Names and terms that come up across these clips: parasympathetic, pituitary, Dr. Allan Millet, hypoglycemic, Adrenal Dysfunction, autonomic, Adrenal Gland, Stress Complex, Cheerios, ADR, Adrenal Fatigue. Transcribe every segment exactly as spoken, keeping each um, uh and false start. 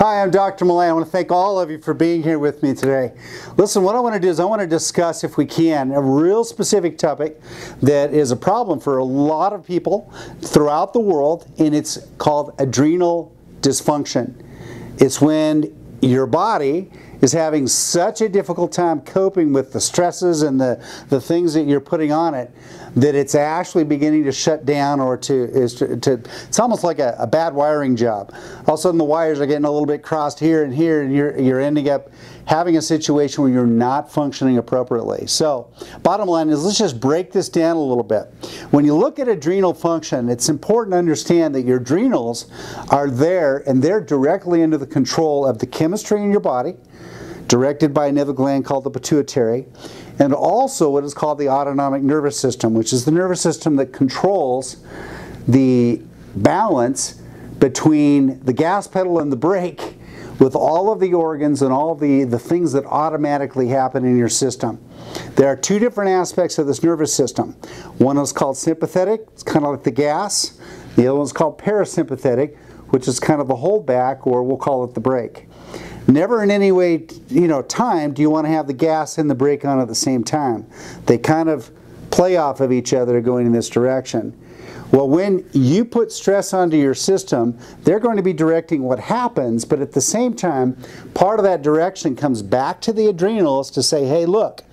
Hi, I'm Doctor Millet. I want to thank all of you for being here with me today. Listen, what I want to do is I want to discuss, if we can, a real specific topic that is a problem for a lot of people throughout the world, and it's called adrenal dysfunction. It's when your body is having such a difficult time coping with the stresses and the, the things that you're putting on it that it's actually beginning to shut down or to, is to, to it's almost like a, a bad wiring job. All of a sudden the wires are getting a little bit crossed here and here, and you're, you're ending up having a situation where you're not functioning appropriately. So bottom line is, let's just break this down a little bit. When you look at adrenal function, it's important to understand that your adrenals are there, and they're directly under the control of the chemistry in your body, directed by another gland called the pituitary, and also what is called the autonomic nervous system, which is the nervous system that controls the balance between the gas pedal and the brake, with all of the organs and all the, the things that automatically happen in your system. There are two different aspects of this nervous system. One is called sympathetic, it's kind of like the gas. The other one is called parasympathetic, which is kind of the holdback, or we'll call it the brake. Never in any way, you know, time do you want to have the gas and the brake on at the same time. They kind of play off of each other going in this direction. Well, when you put stress onto your system, they're going to be directing what happens, but at the same time, part of that direction comes back to the adrenals to say, hey, look,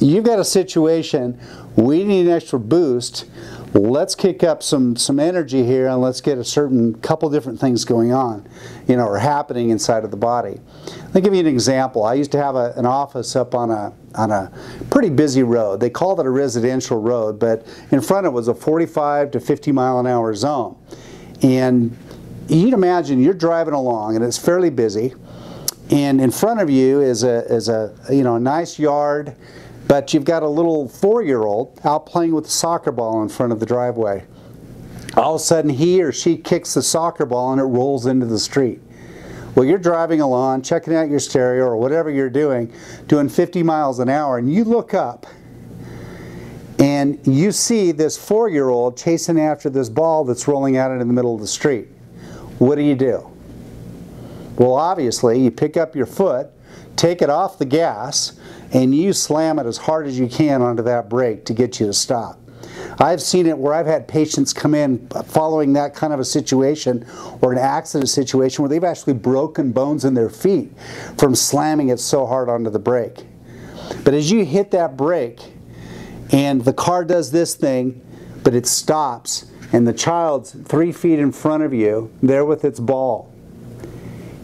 you've got a situation, we need an extra boost, let's kick up some, some energy here, and let's get a certain couple different things going on, you know, or happening inside of the body. Let me give you an example. I used to have a, an office up on a, on a pretty busy road. They called it a residential road, but in front of it was a forty-five to fifty mile an hour zone. And you'd imagine you're driving along, and it's fairly busy, and in front of you is a, is a you know, a nice yard, but you've got a little four-year-old out playing with a soccer ball in front of the driveway. All of a sudden, he or she kicks the soccer ball and it rolls into the street. Well, you're driving along, checking out your stereo or whatever you're doing, doing fifty miles an hour, and you look up and you see this four-year-old chasing after this ball that's rolling out into the middle of the street. What do you do? Well, obviously, you pick up your foot, take it off the gas, and you slam it as hard as you can onto that brake to get you to stop. I've seen it where I've had patients come in following that kind of a situation, or an accident situation, where they've actually broken bones in their feet from slamming it so hard onto the brake. But as you hit that brake, and the car does this thing, but it stops, and the child's three feet in front of you, there with its ball.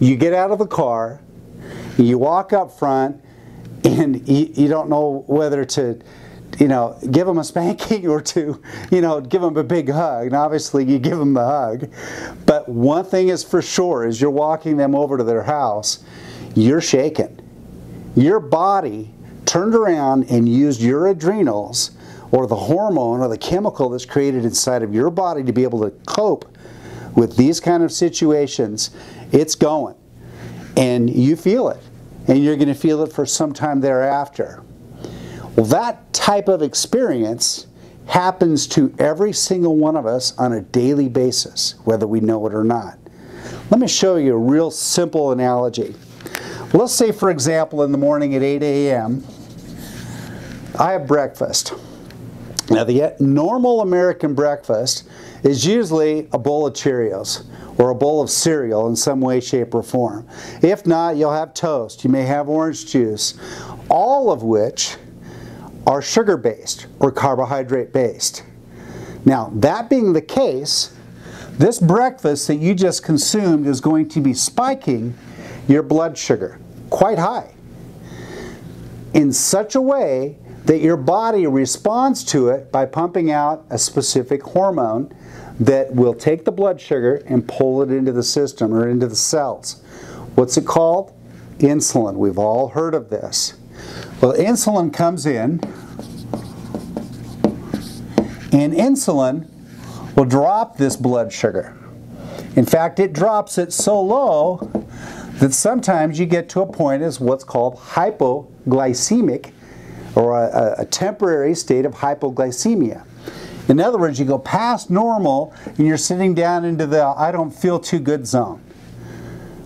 You get out of the car, you walk up front, and you, you don't know whether to, you know, give them a spanking or to, you know, give them a big hug. And obviously you give them the hug. But one thing is for sure, as you're walking them over to their house, you're shaken. Your body turned around and used your adrenals, or the hormone or the chemical that's created inside of your body to be able to cope with these kind of situations. It's going. And you feel it, and you're going to feel it for some time thereafter. Well, that type of experience happens to every single one of us on a daily basis, whether we know it or not. Let me show you a real simple analogy. Let's say, for example, in the morning at eight A M, I have breakfast. Now, the normal American breakfast is usually a bowl of Cheerios or a bowl of cereal in some way, shape, or form. If not, you'll have toast. You may have orange juice, all of which are sugar-based or carbohydrate-based. Now, that being the case, this breakfast that you just consumed is going to be spiking your blood sugar quite high in such a way that your body responds to it by pumping out a specific hormone that will take the blood sugar and pull it into the system or into the cells. What's it called? Insulin. We've all heard of this. Well, insulin comes in, and insulin will drop this blood sugar. In fact, it drops it so low that sometimes you get to a point as what's called hypoglycemic, or a, a temporary state of hypoglycemia. In other words, you go past normal and you're sitting down into the I don't feel too good zone.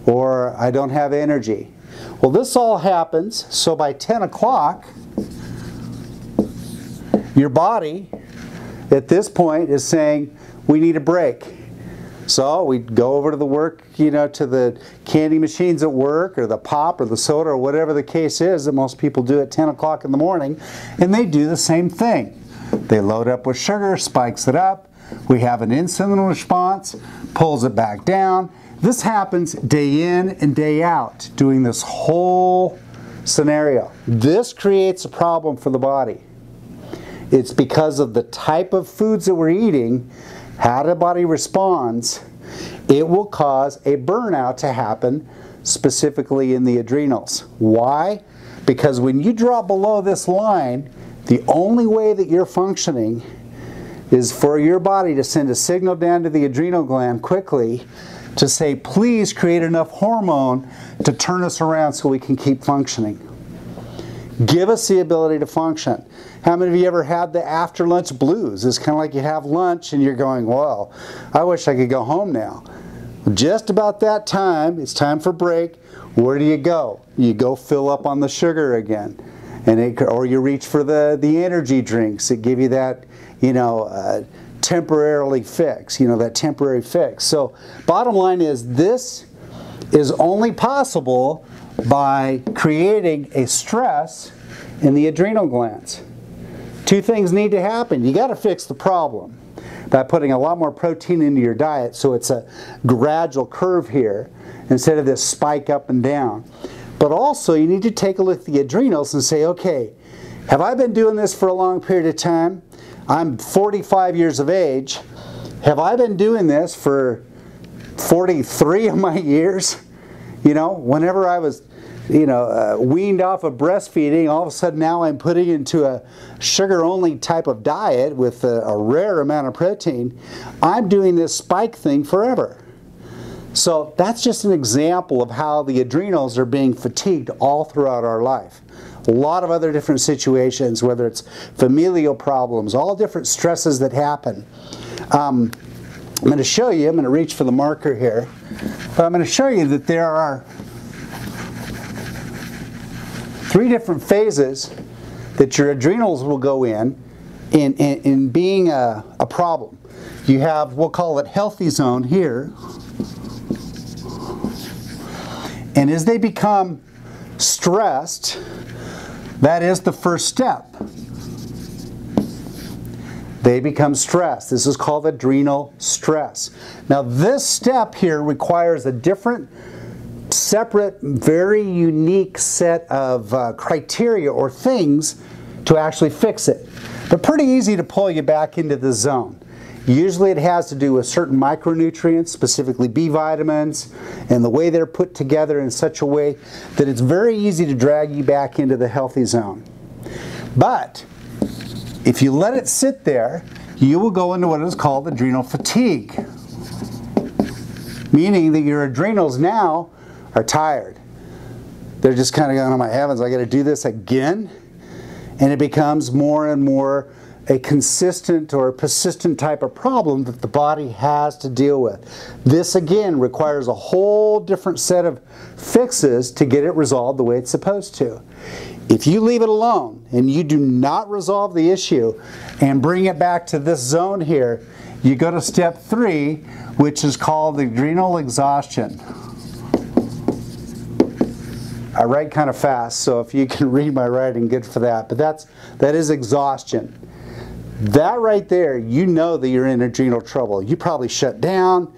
or I don't have energy. Well, this all happens, so by ten o'clock, your body at this point is saying, we need a break. So we go over to the work, you know, to the candy machines at work, or the pop, or the soda, or whatever the case is that most people do at ten o'clock in the morning, and they do the same thing. They load up with sugar, spikes it up, we have an insulin response, pulls it back down. This happens day in and day out, doing this whole scenario. This creates a problem for the body. It's because of the type of foods that we're eating, how the body responds, it will cause a burnout to happen, specifically in the adrenals. Why? Because when you drop below this line, the only way that you're functioning is for your body to send a signal down to the adrenal gland quickly to say, please create enough hormone to turn us around so we can keep functioning. Give us the ability to function. How many of you ever had the after lunch blues? It's kind of like you have lunch and you're going, well, I wish I could go home now. Just about that time, it's time for break, where do you go? You go fill up on the sugar again. And it, or you reach for the, the energy drinks that give you that, you know, uh, temporarily fix, you know, that temporary fix. So bottom line is, this is only possible by creating a stress in the adrenal glands. Two things need to happen. You got to fix the problem by putting a lot more protein into your diet, so it's a gradual curve here instead of this spike up and down. But also you need to take a look at the adrenals and say, okay, have I been doing this for a long period of time? I'm forty-five years of age. Have I been doing this for forty-three of my years? You know, whenever I was, you know, uh, weaned off of breastfeeding, all of a sudden now I'm putting into a sugar-only type of diet with a, a rare amount of protein. I'm doing this spike thing forever. So that's just an example of how the adrenals are being fatigued all throughout our life. A lot of other different situations, whether it's familial problems, all different stresses that happen. Um, I'm going to show you, I'm going to reach for the marker here, but I'm going to show you that there are three different phases that your adrenals will go in in, in, in being a, a problem. You have, we'll call it healthy zone here, and as they become stressed, that is the first step. They become stressed. This is called adrenal stress. Now this step here requires a different, separate, very unique set of uh, criteria or things to actually fix it. But pretty easy to pull you back into the zone. Usually it has to do with certain micronutrients, specifically B vitamins, and the way they're put together in such a way that it's very easy to drag you back into the healthy zone. But if you let it sit there, you will go into what is called adrenal fatigue, meaning that your adrenals now are tired. They're just kind of going, oh my heavens, I got to do this again? And it becomes more and more a consistent or persistent type of problem that the body has to deal with. This again requires a whole different set of fixes to get it resolved the way it's supposed to. If you leave it alone and you do not resolve the issue and bring it back to this zone here, you go to step three, which is called adrenal exhaustion. I write kind of fast, so if you can read my writing, good for that. But that's, that is exhaustion. That right there, you know that you're in adrenal trouble. You probably shut down.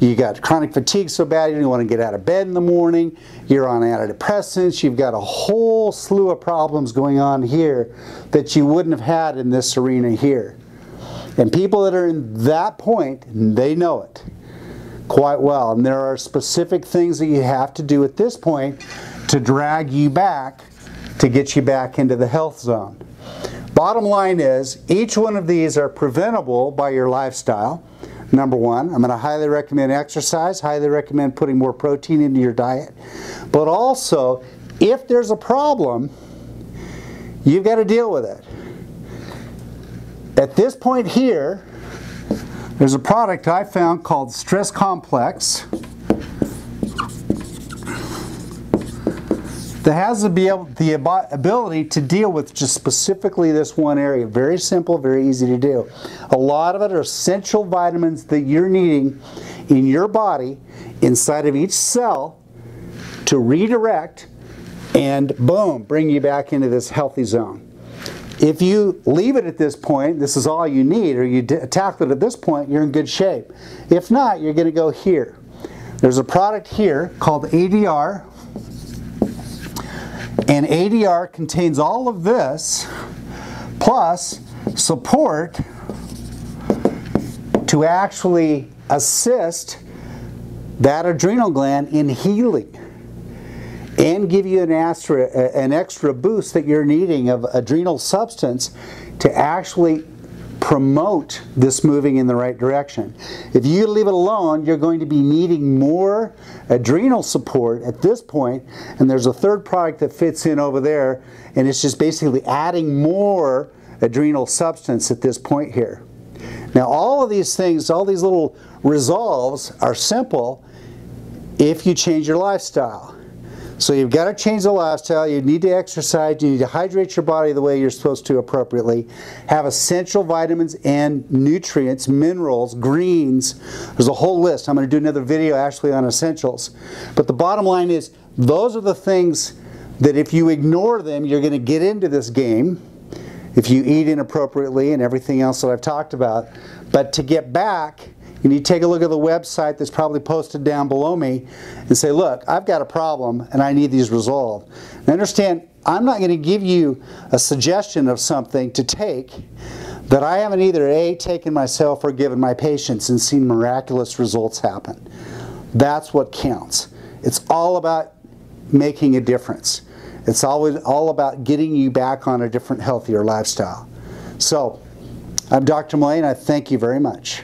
You got chronic fatigue so bad you don't want to get out of bed in the morning. You're on antidepressants. You've got a whole slew of problems going on here that you wouldn't have had in this arena here. And people that are in that point, they know it quite well. And there are specific things that you have to do at this point to drag you back, to get you back into the health zone. Bottom line is, each one of these are preventable by your lifestyle. Number one, I'm going to highly recommend exercise, highly recommend putting more protein into your diet. But also, if there's a problem, you've got to deal with it. At this point here, there's a product I found called Stress Complex. that has to be able, the ability to deal with just specifically this one area. Very simple, very easy to do. A lot of it are essential vitamins that you're needing in your body, inside of each cell, to redirect and boom, bring you back into this healthy zone. If you leave it at this point, this is all you need, or you tackle it at this point, you're in good shape. If not, you're going to go here. There's a product here called A D R, and A D R contains all of this, plus support to actually assist that adrenal gland in healing and give you an extra, an extra boost that you're needing of adrenal substance to actually promote this moving in the right direction. If you leave it alone, you're going to be needing more adrenal support at this point, and there's a third product that fits in over there, and it's just basically adding more adrenal substance at this point here. Now all of these things, all these little resolves are simple if you change your lifestyle. So you've got to change the lifestyle, you need to exercise, you need to hydrate your body the way you're supposed to appropriately, have essential vitamins and nutrients, minerals, greens, there's a whole list. I'm going to do another video actually on essentials. But the bottom line is, those are the things that if you ignore them, you're going to get into this game, if you eat inappropriately and everything else that I've talked about. But to get back, you need to take a look at the website that's probably posted down below me and say, look, I've got a problem and I need these resolved. And understand, I'm not going to give you a suggestion of something to take that I haven't either A, taken myself or given my patients and seen miraculous results happen. That's what counts. It's all about making a difference. It's always all about getting you back on a different, healthier lifestyle. So, I'm Doctor Millet, and I thank you very much.